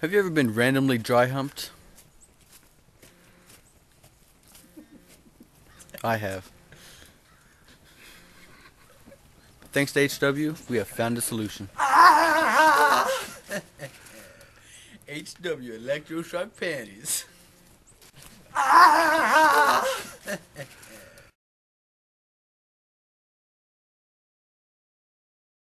Have you ever been randomly dry humped? I have. But thanks to HW, we have found a solution. HW Elektroshok panties.